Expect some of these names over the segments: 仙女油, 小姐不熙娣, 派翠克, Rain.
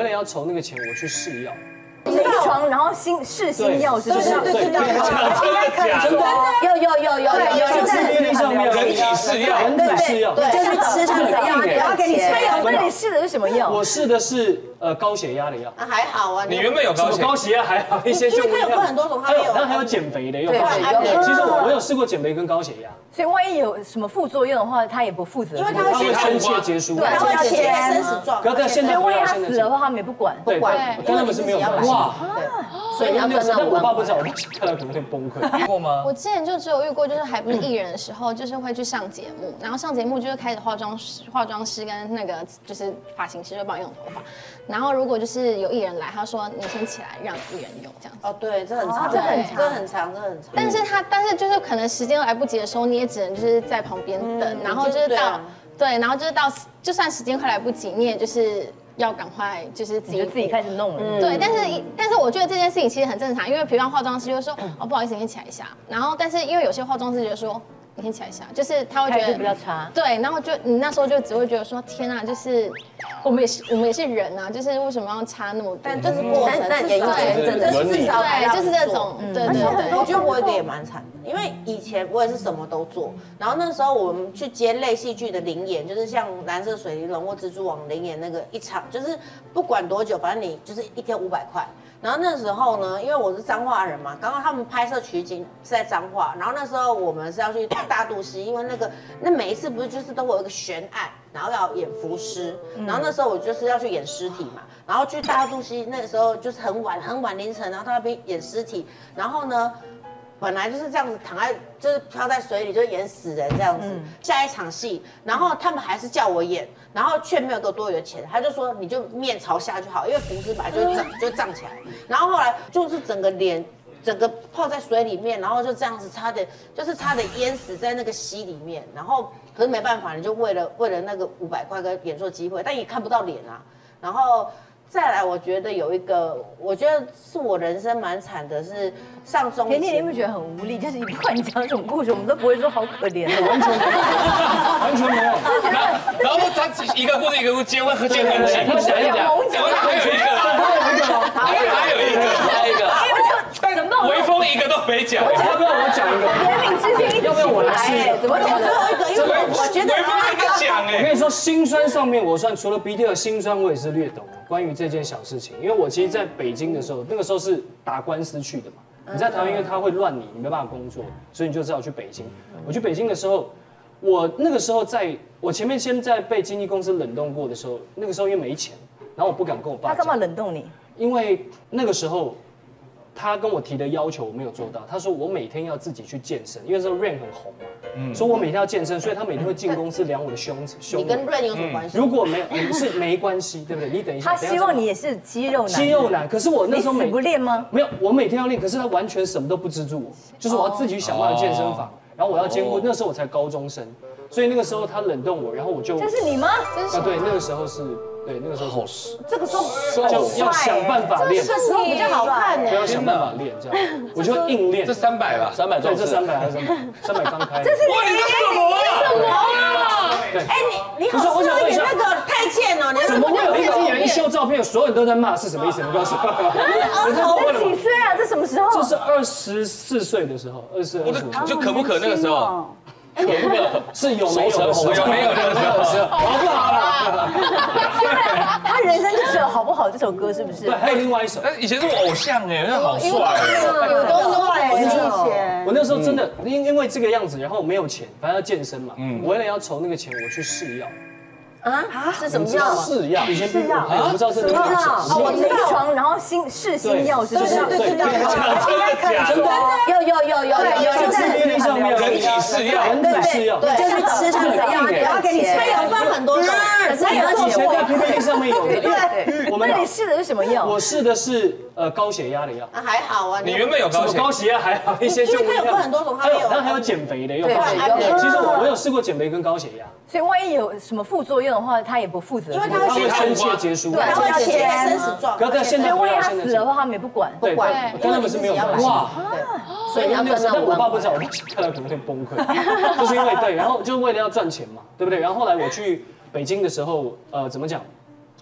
本来要筹那个钱，我去试药。 临床，然后试新药是不是？对对对对，真的有，就是上面人体试药，对，就是吃他的药，然后给你吃药。那你试的是什么药？我试的是高血压的药。啊还好啊，你原本有高血压还好一些，就因为它有分很多种，它有，然后还有减肥的，有高血压。其实我有试过减肥跟高血压，所以万一有什么副作用的话，他也不负责，因为他会深切结束，对，他会切生死状。可是现在万一他死的话，他们也不管，跟他们是没有关系。 哇，所以要赚到5万。我爸不知道，我看到可能会崩溃。过吗？我之前就只有遇过，就是还不是艺人的时候，就是会去上节目，然后上节目就是开始化妆师跟那个就是发型师就帮我用头发，然后如果就是有艺人来，他说你先起来让艺人用这样子。哦，对，这很长，这很长。但是就是可能时间都来不及的时候，你也只能就是在旁边等，然后就是到对，然后就是到就算时间快来不及，你也就是。 要赶快，就是自己开始弄了。对，但是我觉得这件事情其实很正常，因为比方化妆师就会说，哦不好意思，你先起来一下。然后，但是因为有些化妆师就说，你先起来一下，就是他会觉得比较差。对，然后就你那时候就只会觉得说，天啊，就是我们也是人啊，就是为什么要差那么多？但就是过程，但也有真的是少对，就是这种。对对对，我觉得我有点也蛮惨的，因为以前我也是什么都做，然后那时候我们去接类戏剧的零演，就是像《蓝色水玲珑》或《蜘蛛网》零演那个一场。 就是不管多久，反正你就是一天500块。然后那时候呢，因为我是彰化人嘛，刚刚他们拍摄取景是在彰化，然后那时候我们是要去大肚溪，因为那每一次不是就是都会有一个悬案，然后要演浮尸，然后那时候我就是要去演尸体嘛，然后去大肚溪那时候就是很晚凌晨，然后到那边演尸体，然后呢。 本来就是这样子躺在，就是漂在水里，就演死人这样子。下一场戏，然后他们还是叫我演，然后却没有给我多余的钱，他就说你就面朝下就好，因为浮尸本来就胀起来。然后后来就是整个脸，整个泡在水里面，然后就这样子差点淹死在那个溪里面。然后可是没办法，你就为了那个500块跟演出机会，但也看不到脸啊。然后。 再来，我觉得有一个，我觉得是我人生蛮惨的，是上中。甜甜，你会觉得很无力，就是你不管你讲什么故事，我们都不会说好可怜，完全没有，完全没有。然后他一个故事一个故事接很紧，他讲一讲，还有一个，微风一个都没讲，要不要我讲一个？怜悯之心，要不要我来试？怎么讲最后一个？因为我觉得微风一个讲哎，我跟你说，辛酸上面我算除了鼻涕的辛酸，我也是略懂。 关于这件小事情，因为我其实在北京的时候，那个时候是打官司去的嘛。你在台湾，因为他会乱你，你没办法工作，所以你就只好去北京。我去北京的时候，我那个时候在我前面先在被经纪公司冷冻过的时候，那个时候因为没钱，然后我不敢跟我爸。他干嘛冷冻你？因为那个时候他跟我提的要求我没有做到。他说我每天要自己去健身，因为那时候 Rain 很红嘛，所以我每天要健身，所以他每天会进公司量我的胸。你跟 Rain 有什么关系？如果没有，是没关系，对不对？你等一下。他希望你也是肌肉男。肌肉男，可是我那时候你不练吗？没有，我每天要练，可是他完全什么都不资助我，就是我要自己想办法健身房，然后我要兼顾。那时候我才高中生，所以那个时候他冷冻我，然后我就。这是你吗？啊，对，那个时候是。 对，那个时候好，这个时候要想办法练，这时候比较好看呢。不要想办法练，这样我就硬练。这300吧，300壮士，300刚开。这是哇，你这什么啊？什么啊？哎，你好像有点那个太欠了。怎么会有一个艺人一秀照片，所有人都在骂，是什么意思？你告诉我。你几岁啊？这什么时候？这是24岁的时候，22。就可不可那个时候？ 是有没有的时候，有没有的时候，好不好啦？他人生就是有好不好这首歌，是不是？对，还有另外一首，以前是我偶像哎，那好帅，有多帅哎！我那时候真的因为这个样子，然后没有钱，反正要健身嘛，我为了要筹那个钱，我去试药。 啊是什么药？试药，我不知道是什么药。哦，临床，然后试新药是不是？对，真的有，人体试药，对，就是吃他的药，然后给你吃药，分很多种。可是你以前在 PPT 上面有的，对，那你试的是什么药？我试的是高血压的药。啊还好啊，你原本有高血压还好一些，就因为它有分很多种，它有，然后还有减肥的，有高血压。其实我有试过减肥跟高血压，所以万一有什么副作用 的话，他也不负责，因为他会深切结束，对，他会切生死状。可是现在万一他死的话，他们也不管，跟他们是没有关系。哇，所以要赚到5万。我爸不知道，我看到可能会崩溃，就是因为对，然后就是为了要赚钱嘛，对不对？然后后来我去北京的时候，怎么讲？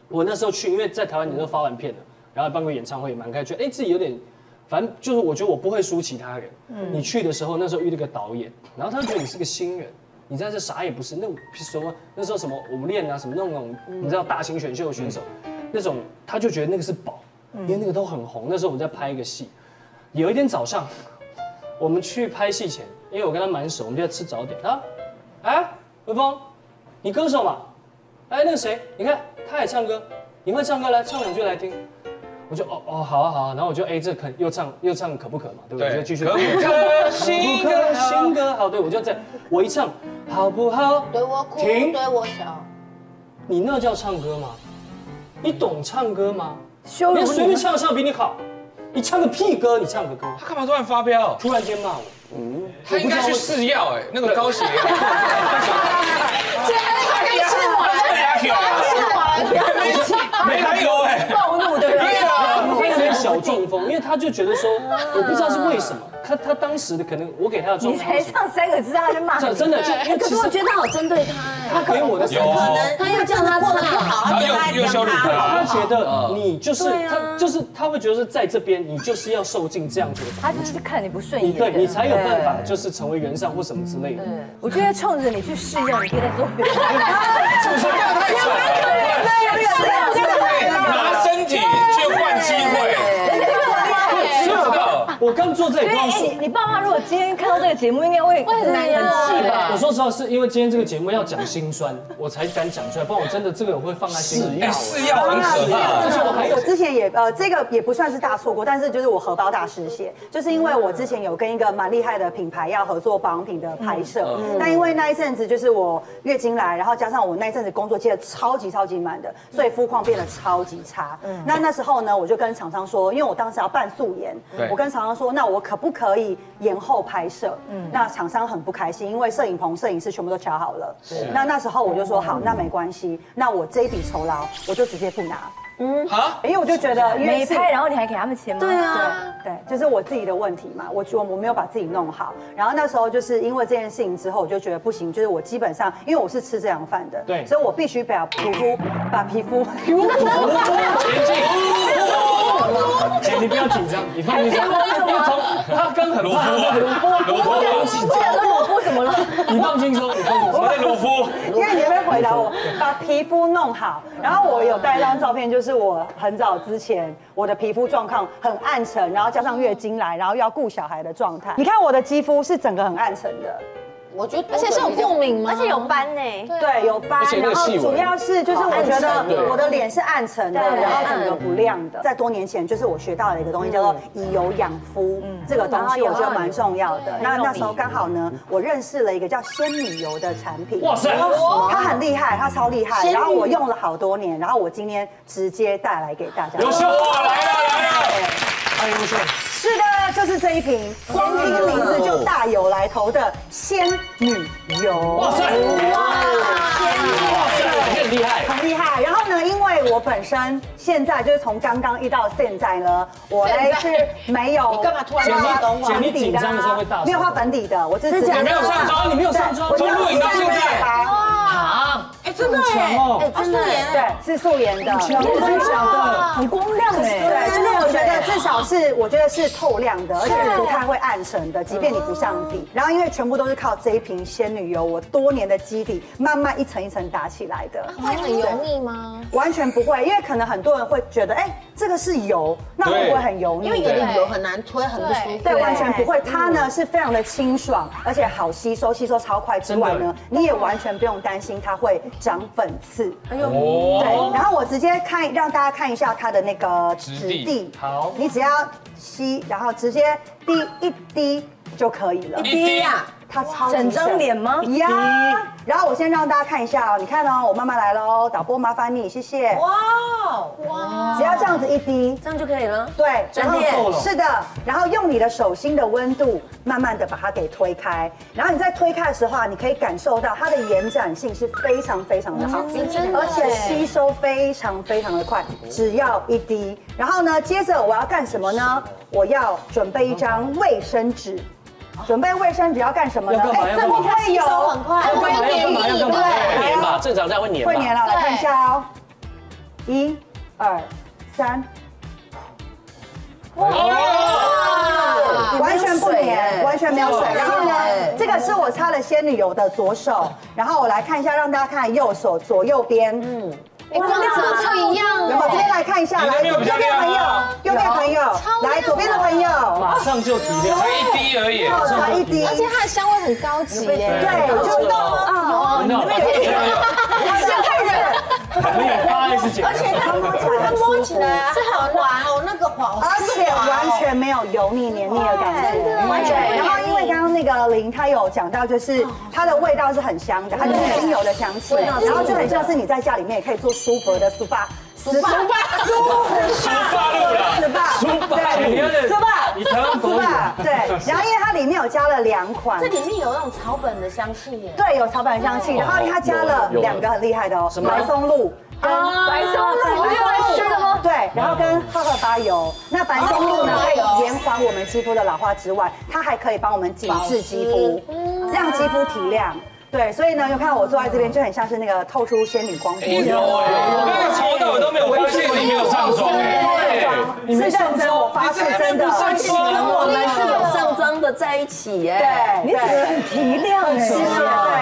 我那时候去，因为在台湾你都发完片了，然后办过演唱会，蛮开心，哎，自己有点，反正就是我觉得我不会输其他人。嗯，你去的时候，那时候遇到一个导演，然后他觉得你是个新人，你在这啥也不是，那什么那时候什么我们练啊什么那种，你知道大型选秀选手，那种他就觉得那个是宝，因为那个都很红。那时候我们在拍一个戏，有一天早上，我们去拍戏前，因为我跟他蛮熟，我们就在吃早点啊，哎，微风，你歌手嘛？哎，那个谁，你看他也唱歌，你会唱歌来唱两句来听。我就哦好啊好啊，然后我就哎这肯又唱可不可嘛，对不对？我就继续。可不可新歌新歌好，对我就这样，我一唱好不好？对我哭，对我笑。你那叫唱歌吗？你懂唱歌吗？羞辱你！随便唱唱比你好，你唱个屁歌，你唱个歌。他干嘛突然发飙？突然间骂我。嗯，他应该去试药哎，那个高血压。 没来由哎，暴怒的人，非常小中风，因为他就觉得说，我不知道是为什么，他当时的可能我给他的状态，你才唱3个字，他就骂，真的就，可是我觉得他好针对他，他给我的有，他又叫他过得不好，又羞辱他，他觉得你就是他会觉得是在这边，你就是要受尽这样子，他就是看你不顺眼，对你才有办法就是成为原上或什么之类的。我觉得冲着你去试用，你可以再做别的，就是不要太蠢。 拿身体去换机会，真的。我刚坐这里，你爸妈如果今天看到这个节目，应该会很气吧？我说实话，是因为今天这个节目要讲心酸，我才敢讲出来，不然我真的这个我会放在心里。是要很可怕。而且我还有之前也这个也不算是大错过，但是就是我荷包大失血，就是因为我之前有跟一个蛮厉害的品牌要合作保养品的拍摄，但因为那一阵子就是我月经来，然后加上我那一阵子工作接的超级满的，所以肤况变得超级差。那时候呢，我就跟厂商说，因为我当时要办素颜，我跟厂商。 说那我可不可以延后拍摄？那厂商很不开心，因为摄影棚、摄影师全部都瞧好了。那时候我就说好，那没关系，那我这一笔酬劳我就直接不拿。好，因为我就觉得没拍，然后你还给他们钱吗？对啊，对，就是我自己的问题嘛，我没有把自己弄好。然后那时候就是因为这件事情之后，我就觉得不行，就是我基本上因为我是吃这样饭的，对，所以我必须把皮肤。 姐，你不要紧张，你放心。他刚很怕，罗夫紧张，罗夫怎么了？你放轻松，你放轻松。我是罗夫，因为你没回答我，把皮肤弄好。然后我有带一张照片，就是我很早之前我的皮肤状况很暗沉，然后加上月经来，然后要顾小孩的状态。你看我的肌肤是整个很暗沉的。 我觉得，而且是有过敏吗？而且有斑呢，对，有斑。然后主要是就是我觉得我的脸是暗沉的，然后整个不亮的。在多年前，就是我学到了一个东西叫做以油养肤，这个东西我觉得蛮重要的。那时候刚好呢，我认识了一个叫仙女油的产品，哇塞，它很厉害，它超厉害。然后我用了好多年，然后我今天直接带来给大家。优秀，来了。 哎，不错，是的，就是这一瓶，光听名字就大有来头的仙女油。哇塞，哇，很厉害，很厉害。然后呢，因为我本身现在就是从刚刚遇到现在呢，我呢是没有，你干嘛突然懂我？你紧张的时候会大，没有画粉底的，我这次没有上妆，你没有上妆，从录影到现在。 啊！哎，真的哎，真的对，是素颜的，很小的，很光亮哎。对，就是我觉得至少是，我觉得是透亮的，而且不太会暗沉的，即便你不上底。然后因为全部都是靠这一瓶仙女油，我多年的基底，慢慢一层一层打起来的。会很油腻吗？完全不会，因为可能很多人会觉得，哎，这个是油，那会不会很油腻？因为有点油很难推，很不舒服。对，完全不会，它呢是非常的清爽，而且好吸收，吸收超快之外呢，你也完全不用担心。 它会长粉刺，哎呦，对，然后我直接看让大家看一下它的那个质地，好，你只要吸，然后直接滴一滴就可以了，一滴啊，它超整张脸吗？呀，然后我先让大家看一下哦，你看哦，我慢慢来喽，导播麻烦你，谢谢。哇，只要这样子一滴，这样就可以了。对，然后是的，然后用你的手心的温度。 慢慢的把它给推开，然后你在推开的时候啊，你可以感受到它的延展性是非常的好，而且吸收非常的快，只要一滴。然后呢，接着我要干什么呢？我要准备一张卫生纸。 准备卫生纸要干什么呢？哎，这么快有，很快，会粘嘛？正常这样会粘。会粘了，来看一下哦。1、2、3，完全不黏，完全没有水。然后呢，这个是我擦了仙女油的左手，然后我来看一下，让大家看右手左右边，哎，光跟左手一样。我们这边来看一下，来左边的朋友，右边朋友，来左边的朋友，马上就提亮，才一滴而已，才一滴，而且它的香味很高级耶。对，就到啊，有，太热了。 而且它摸起来是很滑哦，那个滑，而且完全没有油腻黏腻的感觉，完全。然后因为刚刚那个林他有讲到，就是它的味道是很香的，它就是精油的香气，然后就很像是你在家里面也可以做舒服的SPA，对，然后因为它里面有加了2款，这里面有那种草本的香气耶，对，有草本的香气，然后它加了2个很厉害的哦，白松露跟白松露，对，然后跟荷巴油。那白松露呢，可以延缓我们肌肤的老化之外，它还可以帮我们紧致肌肤，让肌肤提亮。 对，所以呢，就看我坐在这边就很像是那个透出仙女光波。有我刚刚从头到尾都没有发现你没有上妆，你是认真，我发现真的，其实我们是有上妆的在一起耶。对，你整个很提亮哎。对，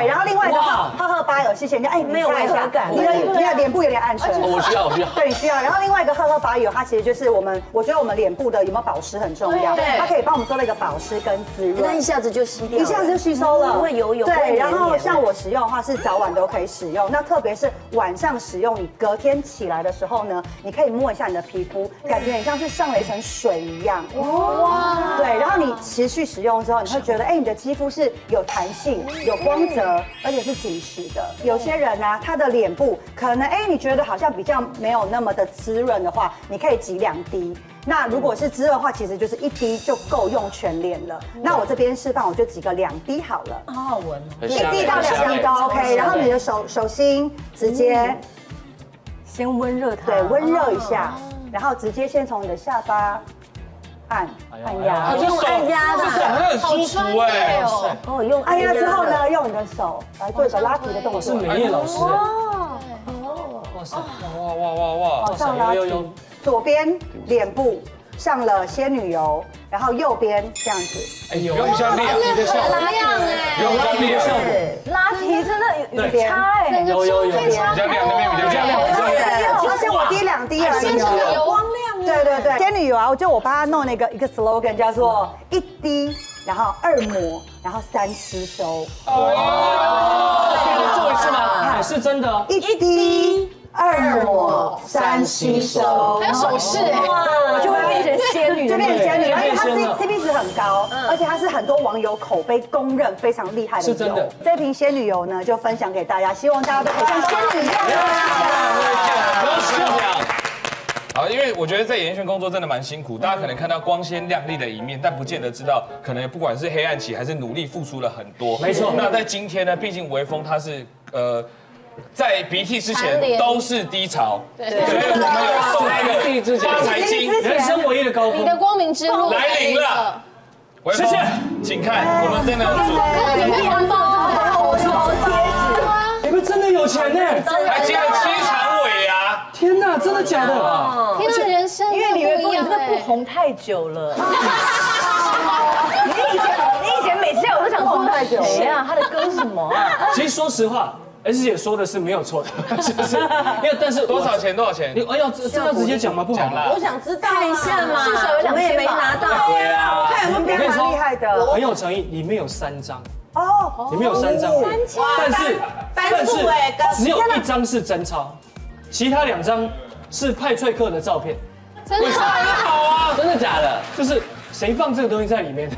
然后另外的话，荷巴有谢谢人家，哎，没有违和感，你的脸部有点暗沉。我需要。对，你需要。然后另外一个荷巴油，它其实就是我们，我觉得我们脸部的有没有保湿很重要，它可以帮我们做了一个保湿跟滋润。那一下子就吸掉，一下子就吸收了，不会油油。对，然后。 像我使用的话是早晚都可以使用，那特别是晚上使用，你隔天起来的时候呢，你可以摸一下你的皮肤，感觉很像是上了一层水一样。哇！对，然后你持续使用之后，你会觉得，哎，你的肌肤是有弹性、有光泽，而且是紧实的。有些人啊，他的脸部可能，哎，你觉得好像比较没有那么的滋润的话，你可以挤2滴。 那如果是滋润的话，其实就是1滴就够用全脸了。那我这边示范，我就挤个2滴好了。好好闻，1滴到2滴都 OK。然后你的手心直接先温热它，对，温热一下，然后直接先从你的下巴按压，用按压的，好舒服哎。哦，用按压之后呢，用你的手来做一个拉提的动作。是美艳老师。哇！往上拉提。 左边脸部上了仙女油，然后右边这样子，哎，有像亮，有像亮，拉提真的有差哎，有像亮，而且我滴2滴而已，有光亮，对，仙女油啊，就我帮他弄那个一个 slogan 叫做1滴，然后2抹，然后3吸收，哦，做一次吗？是真的，1滴。 2抹3吸收，还有首饰哎，就会变成仙女，就变成仙女，而且它 CP 值很高，而且它是很多网友口碑公认非常厉害的油。是真的。这瓶仙女油呢，就分享给大家，希望大家都可以像仙女一样。好，因为我觉得在演艺圈工作真的蛮辛苦，大家可能看到光鲜亮丽的一面，但不见得知道，可能不管是黑暗期还是努力付出了很多。没错。那在今天呢，毕竟微风它是在鼻涕之前都是低潮，对，所以我们有送那个发财金，人生唯一的高峰，你的光明之路来临了。谢谢，请看，我们真的有主，真的有红包，我说贴纸，你们真的有钱呢，还接了7场尾啊！天哪，真的假的？天哪，人生因为李元峰真的不红太久了。 你以前每次我都想说太久，谁啊？他的歌什么？其实说实话。 S 姐说的是没有错的，就是因为但是多少钱？你哎呀，这要直接讲吗？不好啦，我想知道一下嘛，至少我们也没拿到。对呀，看有没有别人厉害的。很有诚意，里面有3张哦，里面有3张，但是只有1张是真钞，其他2张是派翠克的照片。真的好啊，真的假的？就是。 谁放这个东西在里面的？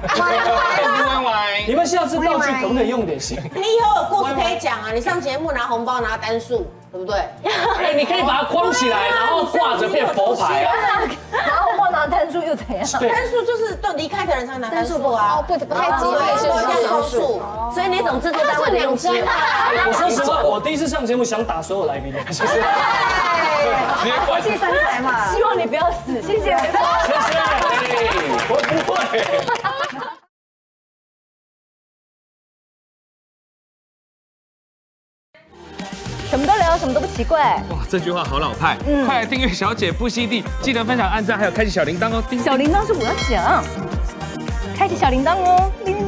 你们下次道具可不可以用点心？你以后有故事可以讲啊！你上节目拿红包拿单数，对不对？哎，你可以把它框起来，然后挂着变佛牌啊。然后光拿单数又怎样？单数就是对离开的人才拿单数啊，不太吉利，所以要双数。所以你懂制作单位的用心。我说实话，我第一次上节目想打所有来宾的，其实。国际身材嘛，希望你不要死，谢谢。 不会。什么都聊，什么都不奇怪。哇，这句话好老派。快来订阅小姐不息地，记得分享、按赞，还有开启小铃铛哦。小铃铛是我讲，开启小铃铛哦。叮叮